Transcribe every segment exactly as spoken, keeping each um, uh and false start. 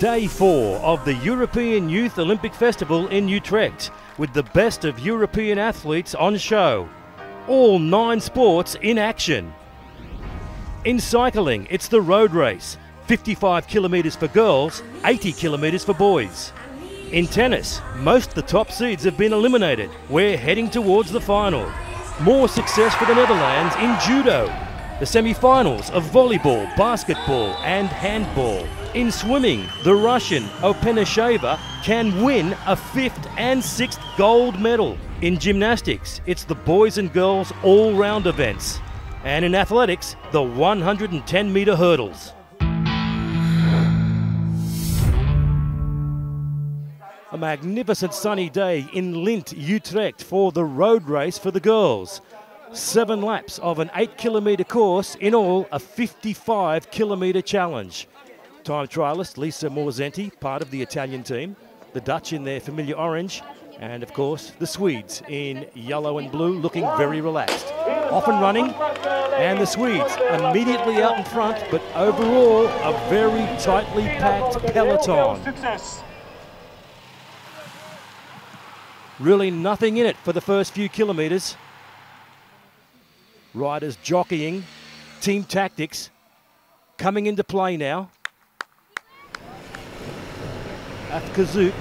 Day four of the European Youth Olympic Festival in Utrecht, with the best of European athletes on show. All nine sports in action. In cycling, it's the road race, fifty-five kilometres for girls, eighty kilometres for boys. In tennis, most of the top seeds have been eliminated. We're heading towards the final. More success for the Netherlands in judo. The semi-finals of volleyball, basketball and handball. In swimming, the Russian Openysheva can win a fifth and sixth gold medal. In gymnastics, it's the boys and girls all-round events. And in athletics, the one hundred ten metre hurdles. A magnificent sunny day in Lint, Utrecht for the road race for the girls. Seven laps of an eight kilometre course, in all a fifty-five kilometre challenge. Time trialist Lisa Morzenti, part of the Italian team, the Dutch in their familiar orange, and of course the Swedes in yellow and blue, looking very relaxed. Off and running, and the Swedes immediately out in front, but overall a very tightly packed peloton. Really nothing in it for the first few kilometres. Riders jockeying, team tactics coming into play now. At Kazuk,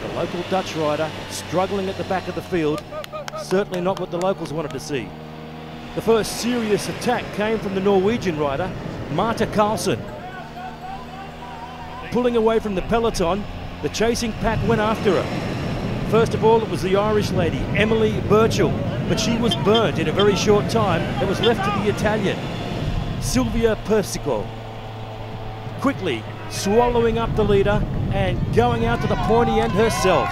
the local Dutch rider, struggling at the back of the field. Certainly not what the locals wanted to see. The first serious attack came from the Norwegian rider, Marta Carlson. Pulling away from the peloton, the chasing pack went after her. First of all, it was the Irish lady, Emily Birchall, but she was burnt in a very short time. It was left to the Italian, Sylvia Persico. Quickly swallowing up the leader and going out to the pointy end herself.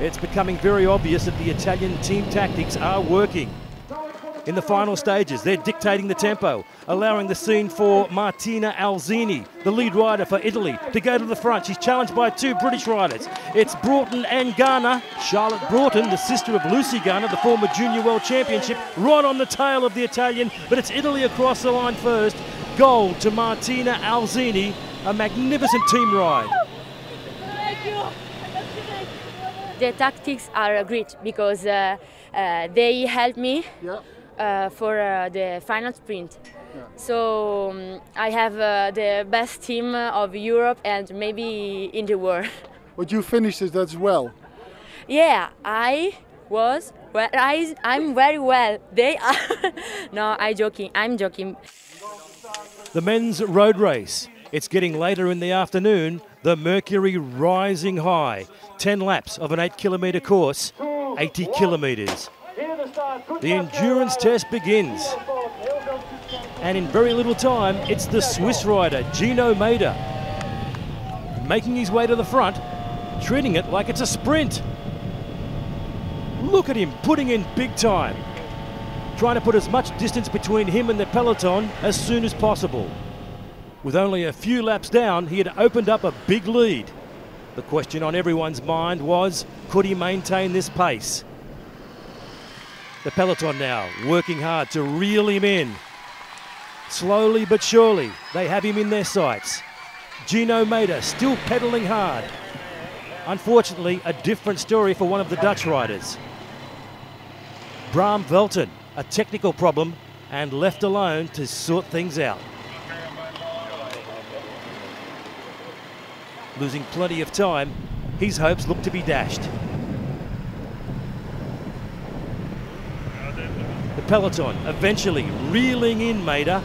It's becoming very obvious that the Italian team tactics are working. In the final stages, they're dictating the tempo, allowing the scene for Martina Alzini, the lead rider for Italy, to go to the front. She's challenged by two British riders. It's Broughton and Garner. Charlotte Broughton, the sister of Lucy Garner, the former junior world championship, right on the tail of the Italian, but it's Italy across the line first. Gold to Martina Alzini, a magnificent team ride. The tactics are great because uh, uh, they help me. Yeah. Uh, for uh, the final sprint. Yeah. So um, I have uh, the best team of Europe and maybe in the world. But you finished it as well. Yeah, I was, well, I, I'm very well. They are, no, I'm joking, I'm joking. The men's road race. It's getting later in the afternoon, the mercury rising high. ten laps of an eight kilometre course, eighty kilometres. The endurance test begins, and in very little time it's the Swiss rider Gino Mäder making his way to the front, treating it like it's a sprint. Look at him putting in big time, trying to put as much distance between him and the peloton as soon as possible. With only a few laps down, he had opened up a big lead. The question on everyone's mind was, could he maintain this pace? The peloton now working hard to reel him in. Slowly but surely, they have him in their sights. Gino Mäder still pedalling hard. Unfortunately, a different story for one of the Dutch riders. Bram Velten, a technical problem and left alone to sort things out. Losing plenty of time, his hopes look to be dashed. Peloton eventually reeling in Mäder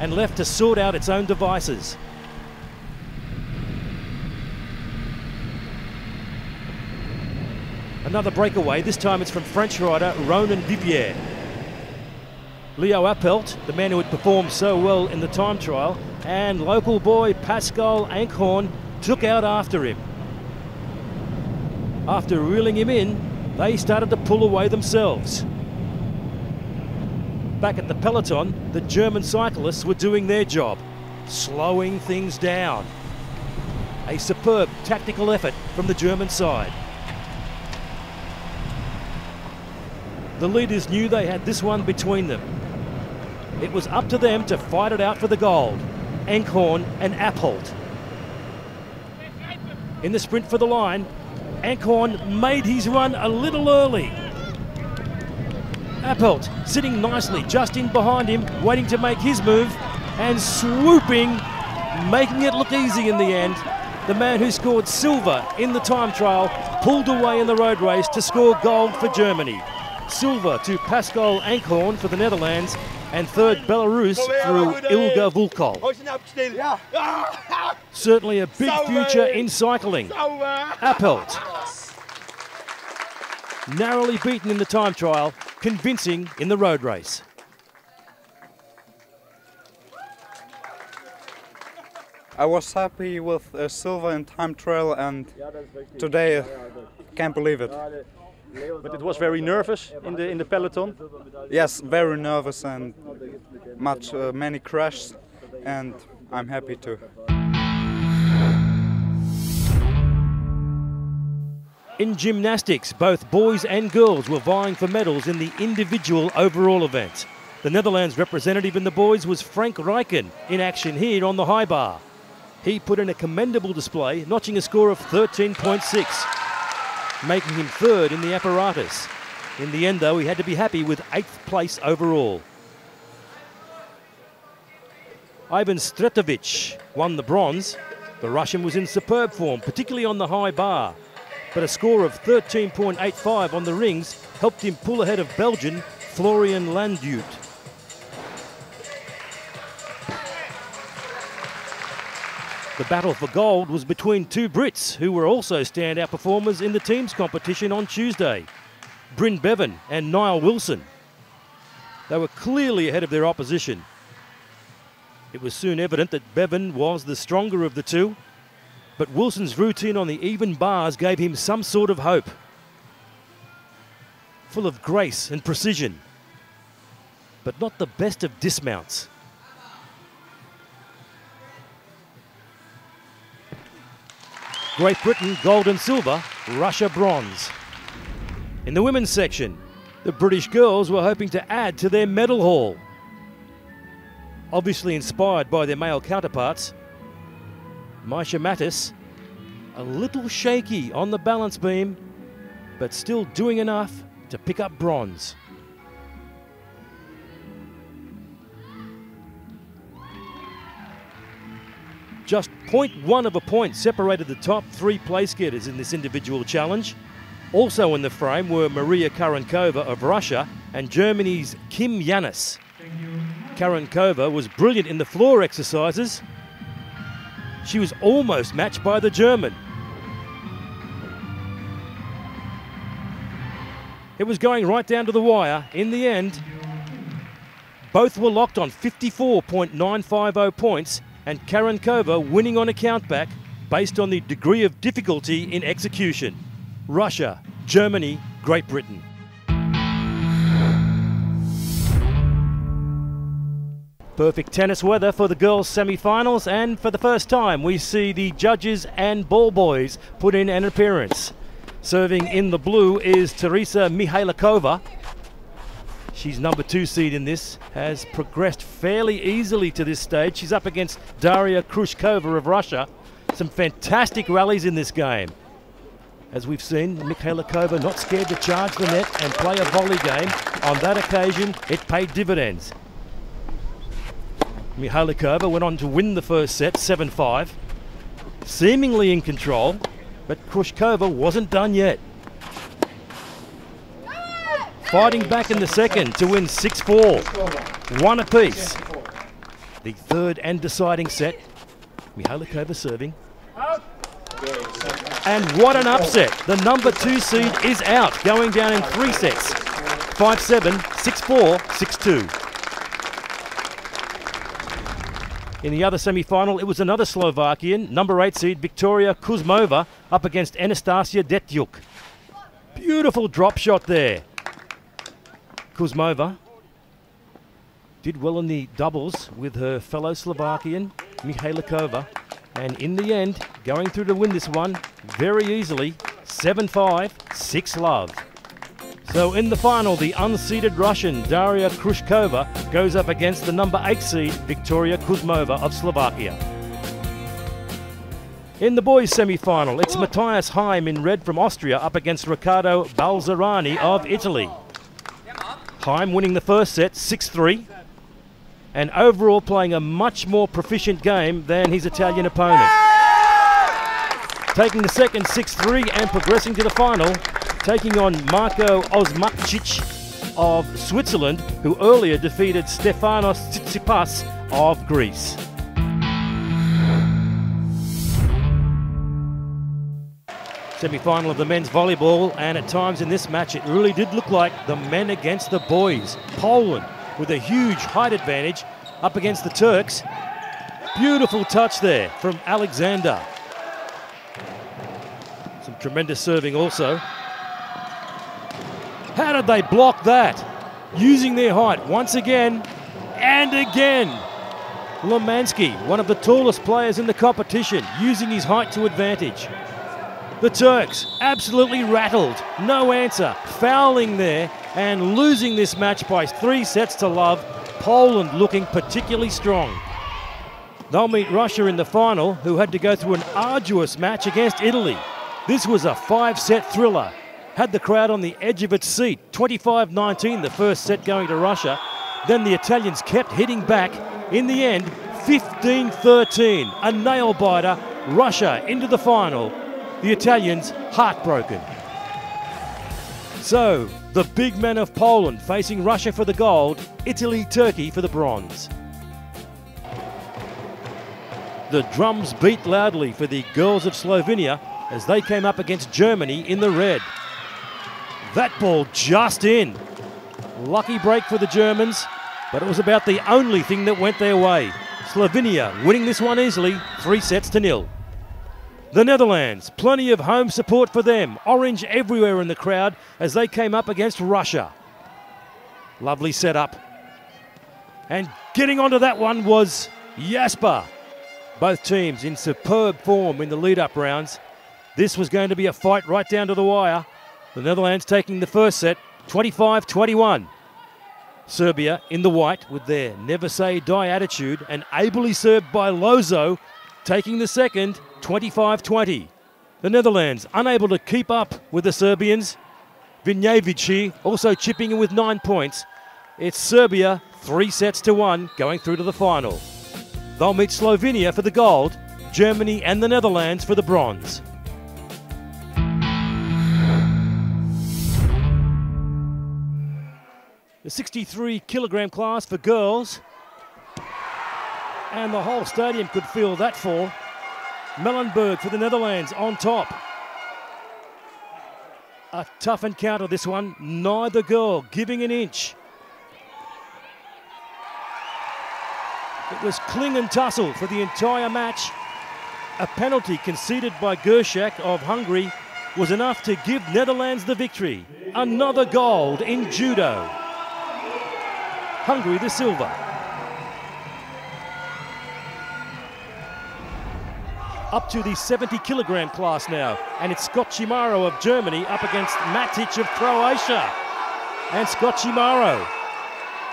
and left to sort out its own devices. Another breakaway, this time it's from French rider Ronan Vivier. Leo Appelt, the man who had performed so well in the time trial, and local boy Pascal Ankhorn took out after him. After reeling him in, they started to pull away themselves. Back at the peloton, the German cyclists were doing their job, slowing things down. A superb tactical effort from the German side. The leaders knew they had this one between them. It was up to them to fight it out for the gold. Ankhorn and Appelt. In the sprint for the line, Ankhorn made his run a little early. Appelt sitting nicely, just in behind him, waiting to make his move, and swooping, making it look easy in the end. The man who scored silver in the time trial pulled away in the road race to score gold for Germany. Silver to Pascal Ankhorn for the Netherlands, and third Belarus through Ilga Vulkol. Certainly a big future in cycling. Appelt, narrowly beaten in the time trial, convincing in the road race. I was happy with uh, silver in time trial, and today I uh, can't believe it. But it was very nervous in the in the peloton. Yes, very nervous and much uh, many crashes, and I'm happy too. In gymnastics, both boys and girls were vying for medals in the individual overall event. The Netherlands representative in the boys was Frank Rijken, in action here on the high bar. He put in a commendable display, notching a score of thirteen point six. Making him third in the apparatus. In the end, though, he had to be happy with eighth place overall. Ivan Stretovich won the bronze. The Russian was in superb form, particularly on the high bar. But a score of thirteen point eight five on the rings helped him pull ahead of Belgian Florian Landuit. The battle for gold was between two Brits who were also standout performers in the teams competition on Tuesday, Bryn Bevan and Niall Wilson. They were clearly ahead of their opposition. It was soon evident that Bevan was the stronger of the two, but Wilson's routine on the even bars gave him some sort of hope. Full of grace and precision, but not the best of dismounts. Great Britain gold and silver, Russia bronze. In the women's section, the British girls were hoping to add to their medal haul. Obviously inspired by their male counterparts, Maisha Mattis, a little shaky on the balance beam, but still doing enough to pick up bronze. Just zero point one of a point separated the top three place getters in this individual challenge. Also in the frame were Maria Kharenkova of Russia and Germany's Kim Jannis. Kharenkova was brilliant in the floor exercises. She was almost matched by the German. It was going right down to the wire. In the end, both were locked on fifty-four point nine five zero points, and Kharenkova winning on a countback based on the degree of difficulty in execution. Russia, Germany, Great Britain. Perfect tennis weather for the girls' semi-finals, and for the first time we see the judges and ball boys put in an appearance. Serving in the blue is Tereza Mihalíková. She's number two seed in this, has progressed fairly easily to this stage. She's up against Daria Kruchkova of Russia. Some fantastic rallies in this game. As we've seen, Mihalíková not scared to charge the net and play a volley game. On that occasion, it paid dividends. Mihalíková went on to win the first set, seven five. Seemingly in control, but Kruchkova wasn't done yet. Fighting back in the second to win six four, one apiece. The third and deciding set, Mihalíková serving. And what an upset. The number two seed is out, going down in three sets, five seven, six four, six two. In the other semi-final, it was another Slovakian, number eight seed Viktória Kužmová up against Anastasia Detyuk. Beautiful drop shot there. Kužmová did well in the doubles with her fellow Slovakian, Mihalíková, and in the end, going through to win this one very easily, seven five, six love. So in the final, the unseeded Russian Daria Kruchkova goes up against the number eight seed Viktória Kužmová of Slovakia. In the boys' semi-final, it's Matthias Haim in red from Austria up against Riccardo Balzerani of Italy. Haim winning the first set, six three, and overall playing a much more proficient game than his Italian opponent. Taking the second six three and progressing to the final, taking on Marco Osmacic of Switzerland, who earlier defeated Stefanos Tsitsipas of Greece. Semi-final of the men's volleyball, and at times in this match it really did look like the men against the boys. Poland with a huge height advantage up against the Turks. Beautiful touch there from Alexander. Some tremendous serving also. How did they block that? Using their height once again and again. Lemansky, one of the tallest players in the competition, using his height to advantage. The Turks absolutely rattled, no answer, fouling there and losing this match by three sets to love. Poland looking particularly strong. They'll meet Russia in the final, who had to go through an arduous match against Italy. This was a five-set thriller. Had the crowd on the edge of its seat. twenty-five nineteen the first set going to Russia. Then the Italians kept hitting back. In the end, fifteen thirteen, a nail-biter. Russia into the final. The Italians heartbroken. So, the big men of Poland facing Russia for the gold, Italy, Turkey for the bronze. The drums beat loudly for the girls of Slovenia as they came up against Germany in the red. That ball just in. Lucky break for the Germans, but it was about the only thing that went their way. Slovenia winning this one easily, three sets to nil. The Netherlands, plenty of home support for them. Orange everywhere in the crowd as they came up against Russia. Lovely setup. And getting onto that one was Jasper. Both teams in superb form in the lead-up rounds. This was going to be a fight right down to the wire. The Netherlands taking the first set, twenty-five twenty-one. Serbia in the white with their never-say-die attitude and ably served by Lozo, taking the second, twenty-five twenty. The Netherlands unable to keep up with the Serbians. Vinjevici also chipping in with nine points. It's Serbia, three sets to one, going through to the final. They'll meet Slovenia for the gold, Germany and the Netherlands for the bronze. The sixty-three kilogram class for girls, and the whole stadium could feel that fall. Mellenberg for the Netherlands on top. A tough encounter this one, neither girl giving an inch. It was cling and tussle for the entire match. A penalty conceded by Gershak of Hungary was enough to give Netherlands the victory. Another gold in judo. Hungary the silver. Up to the seventy kilogram class now, and it's Scott Chimaro of Germany up against Matic of Croatia. And Scott Chimaro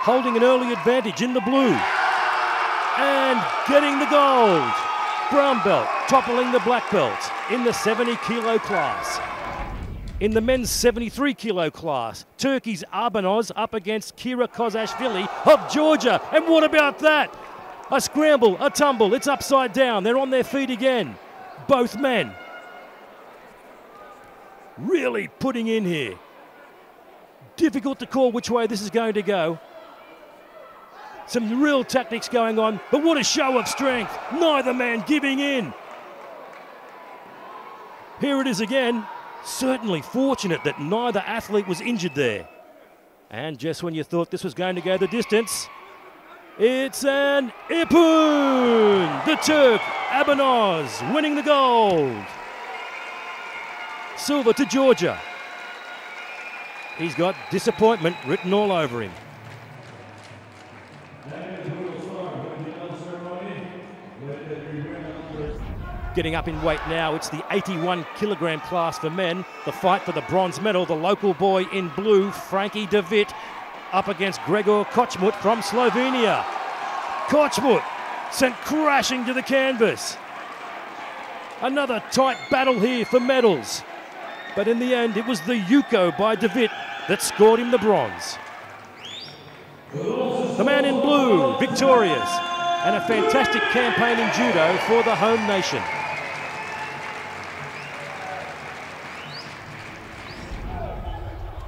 holding an early advantage in the blue. And getting the gold. Brown belt toppling the black belt in the seventy kilo class. In the men's seventy-three kilo class, Turkey's Arbanoz up against Kira Kozashvili of Georgia. And what about that? A scramble, a tumble, it's upside down. They're on their feet again. Both men really putting in here. Difficult to call which way this is going to go. Some real tactics going on, but what a show of strength. Neither man giving in. Here it is again. Certainly fortunate that neither athlete was injured there. And just when you thought this was going to go the distance, it's an Ipoon! The Turk, Arbanoz, winning the gold. Silver to Georgia. He's got disappointment written all over him. Getting up in weight now, it's the eighty-one kilogram class for men. The fight for the bronze medal, the local boy in blue, Frankie de Wit, up against Gregor Kochmut from Slovenia. Kochmut sent crashing to the canvas. Another tight battle here for medals. But in the end, it was the Yuko by de Wit that scored him the bronze. The man in blue, victorious, and a fantastic campaign in judo for the home nation.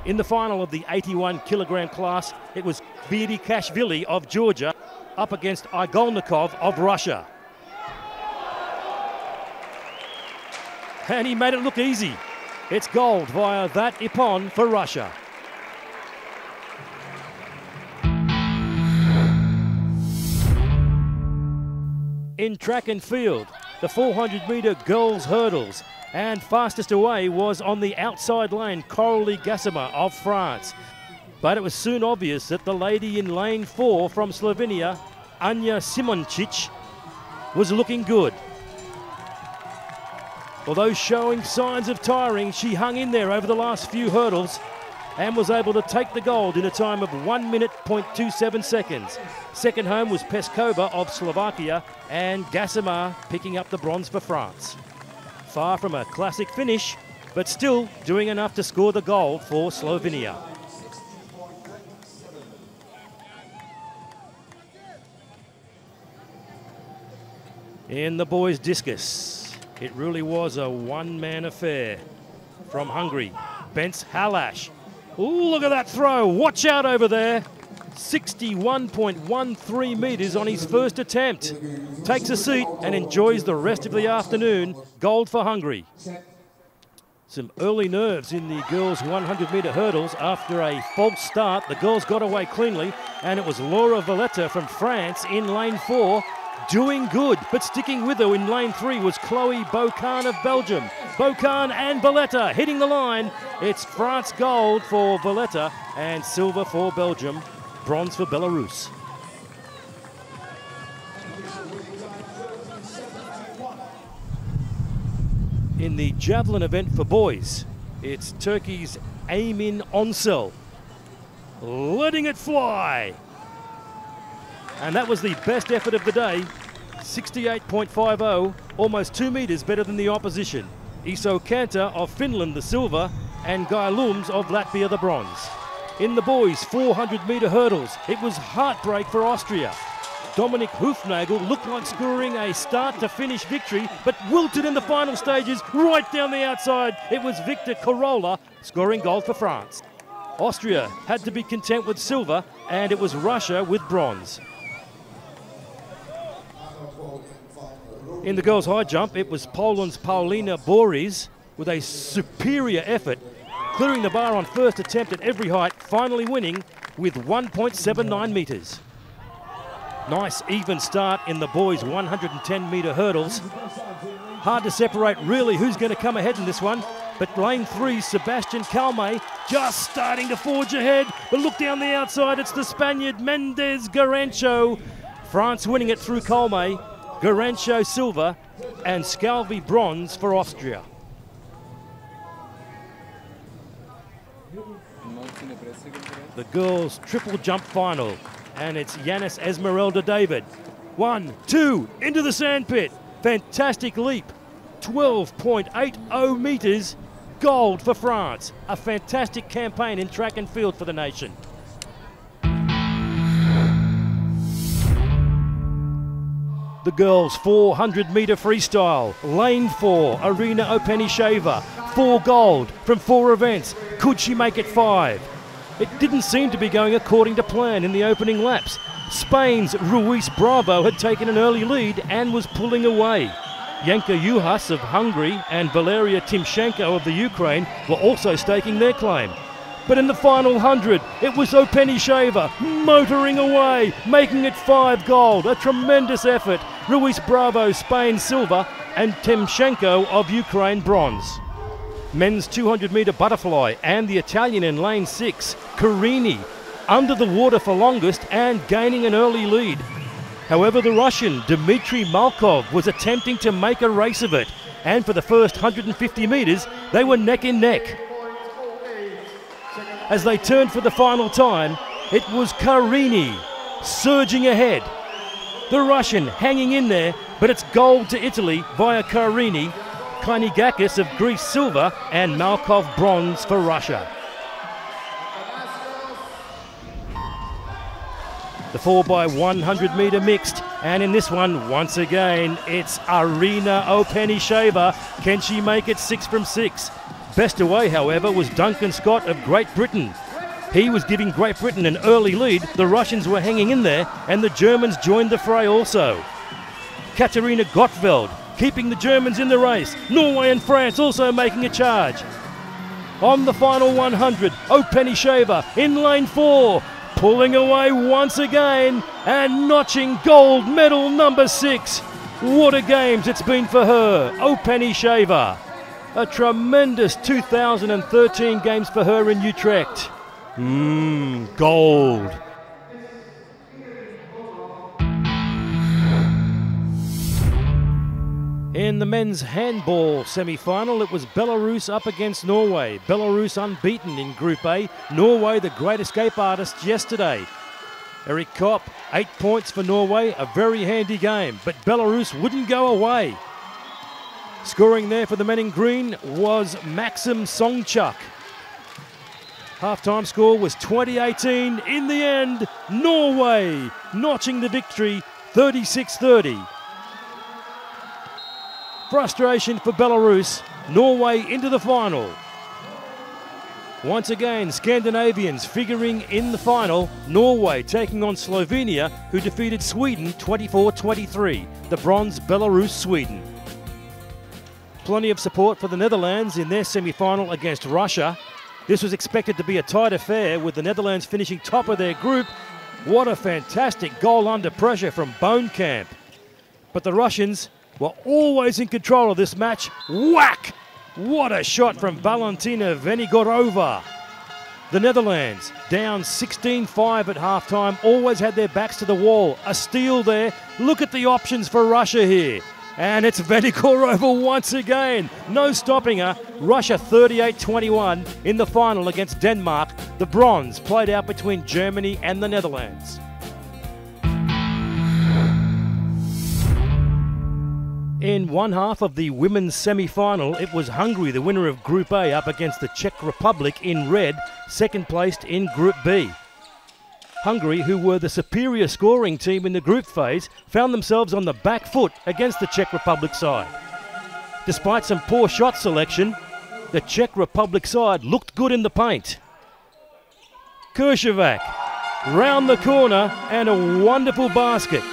In the final of the eighty-one kilogram class, it was Virdikashvili of Georgia up against Igolnikov of Russia. And he made it look easy. It's gold via that ippon for Russia. In track and field, the four hundred metre girls' hurdles, and fastest away was on the outside lane, Coralie Gassama of France. But it was soon obvious that the lady in lane four from Slovenia, Anja Simoncic, was looking good. Although showing signs of tiring, she hung in there over the last few hurdles and was able to take the gold in a time of one minute point two seven seconds. Second home was Peskova of Slovakia and Gassama picking up the bronze for France. Far from a classic finish, but still doing enough to score the gold for Slovenia. In the boys' discus, it really was a one-man affair. From Hungary, Bence Halash. Ooh, look at that throw. Watch out over there. sixty-one point one three metres on his first attempt. Takes a seat and enjoys the rest of the afternoon. Gold for Hungary. Some early nerves in the girls' one hundred metre hurdles. After a false start, the girls got away cleanly, and it was Laura Valletta from France in lane four doing good, but sticking with her in lane three was Chloe Bocan of Belgium. Bocan and Valletta hitting the line. It's France gold for Valletta and silver for Belgium, bronze for Belarus. In the javelin event for boys, it's Turkey's Emin Onsel letting it fly. And that was the best effort of the day, sixty-eight point five zero, almost two metres better than the opposition. Iso Kanta of Finland, the silver, and Guy Looms of Latvia, the bronze. In the boys' four hundred metre hurdles, it was heartbreak for Austria. Dominik Hufnagel looked like scoring a start-to-finish victory, but wilted in the final stages, right down the outside. It was Victor Carola scoring gold for France. Austria had to be content with silver, and it was Russia with bronze. In the girls' high jump, it was Poland's Paulina Boris with a superior effort, clearing the bar on first attempt at every height, finally winning with one point seven nine metres. Nice even start in the boys' one hundred ten metre hurdles. Hard to separate really who's going to come ahead in this one, but lane three, Sébastien Calmé, just starting to forge ahead, but look down the outside, it's the Spaniard Mendez Garancho. France winning it through Calmé. Garancho silver and Scalvi bronze for Austria. The girls' triple jump final, and it's Yanis Esmeralda David. One, two, into the sandpit. Fantastic leap, twelve point eight zero metres, gold for France. A fantastic campaign in track and field for the nation. The girls' four hundred metre freestyle, lane four, Arina Openysheva, four gold from four events. Could she make it five? It didn't seem to be going according to plan in the opening laps. Spain's Ruiz Bravo had taken an early lead and was pulling away. Yanka Juhas of Hungary and Valeria Timchenko of the Ukraine were also staking their claim. But in the final hundred, it was Openysheva motoring away, making it five gold. A tremendous effort. Ruiz Bravo, Spain silver, and Timchenko of Ukraine bronze. Men's two hundred metre butterfly and the Italian in lane six, Carini, under the water for longest and gaining an early lead. However, the Russian Dmitry Malkov was attempting to make a race of it, and for the first one hundred fifty metres, they were neck and neck. As they turned for the final time, it was Carini surging ahead. The Russian hanging in there, but it's gold to Italy via Carini, Kainigakis of Greece silver, and Malkov bronze for Russia. The four by one hundred metre mixed, and in this one, once again, it's Arina Openysheva. Can she make it six from six? Best away, however, was Duncan Scott of Great Britain. He was giving Great Britain an early lead, the Russians were hanging in there, and the Germans joined the fray also. Katerina Gottfeld keeping the Germans in the race. Norway and France also making a charge. On the final one hundred, Openysheva in lane four, pulling away once again and notching gold medal number six. What a games it's been for her, Openysheva. A tremendous two thousand thirteen games for her in Utrecht. Mmm, gold. In the men's handball semi-final, it was Belarus up against Norway. Belarus unbeaten in Group A. Norway the great escape artist yesterday. Erik Kopp, eight points for Norway, a very handy game, but Belarus wouldn't go away. Scoring there for the men in green was Maxim Songchuk. Half-time score was twenty eighteen. In the end, Norway notching the victory, thirty-six thirty. Frustration for Belarus, Norway into the final. Once again, Scandinavians figuring in the final. Norway taking on Slovenia, who defeated Sweden twenty-four twenty-three. The bronze, Belarus, Sweden. Plenty of support for the Netherlands in their semi-final against Russia. This was expected to be a tight affair, with the Netherlands finishing top of their group. What a fantastic goal under pressure from Bonekamp. But the Russians were always in control of this match. Whack! What a shot from Valentina Venigorova. The Netherlands, down sixteen five at halftime, always had their backs to the wall. A steal there. Look at the options for Russia here. And it's Venigorova once again. No stopping her. Russia thirty-eight twenty-one in the final against Denmark. The bronze played out between Germany and the Netherlands. In one half of the women's semi-final, it was Hungary, the winner of Group A, up against the Czech Republic in red, second placed in Group B. Hungary, who were the superior scoring team in the group phase, found themselves on the back foot against the Czech Republic side. Despite some poor shot selection, the Czech Republic side looked good in the paint. Kužmová round the corner and a wonderful basket.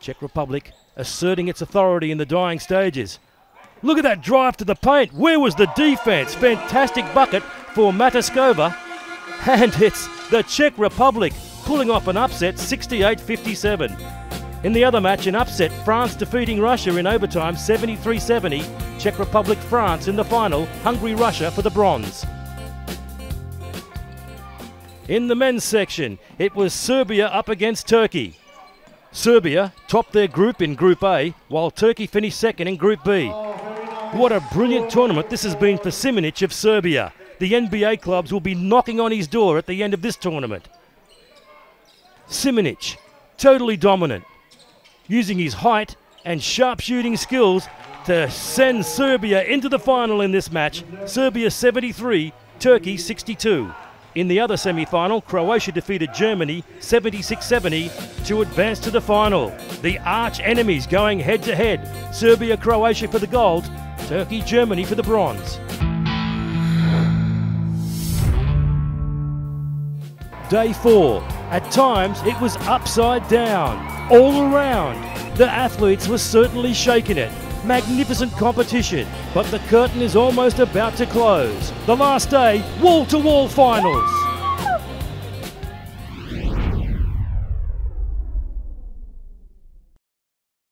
Czech Republic asserting its authority in the dying stages. Look at that drive to the paint. Where was the defense? Fantastic bucket for Mataskova, and it's the Czech Republic pulling off an upset, sixty-eight fifty-seven. In the other match, an upset, France defeating Russia in overtime, seventy-three seventy. Czech Republic, France in the final, Hungary, Russia for the bronze. In the men's section, it was Serbia up against Turkey. Serbia topped their group in Group A, while Turkey finished second in Group B. What a brilliant tournament this has been for Simonic of Serbia. The N B A clubs will be knocking on his door at the end of this tournament. Simonic, totally dominant, using his height and sharp shooting skills to send Serbia into the final in this match. Serbia seventy-three, Turkey sixty-two. In the other semi-final, Croatia defeated Germany seventy-six seventy to advance to the final. The arch enemies going head-to-head. Serbia, Croatia for the gold, Turkey, Germany for the bronze. Day four. At times, it was upside down. All around, the athletes were certainly shaking it. Magnificent competition, but the curtain is almost about to close. The last day, wall-to-wall finals.